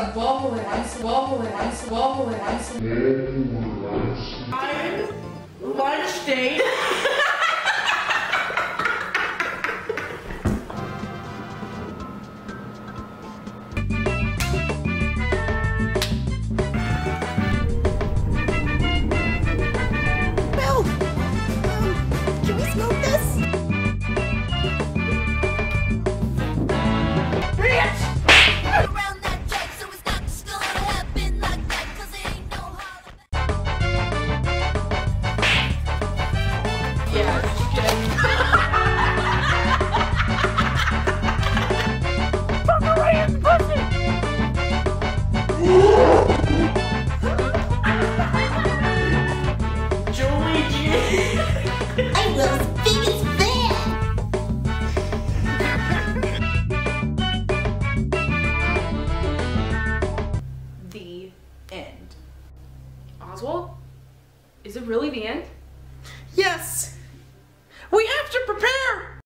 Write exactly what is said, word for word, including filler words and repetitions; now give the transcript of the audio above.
a bubble and ice, bubble and ice, bubble and ice. On lunch date. Oswald? Is it really the end? Yes! We have to prepare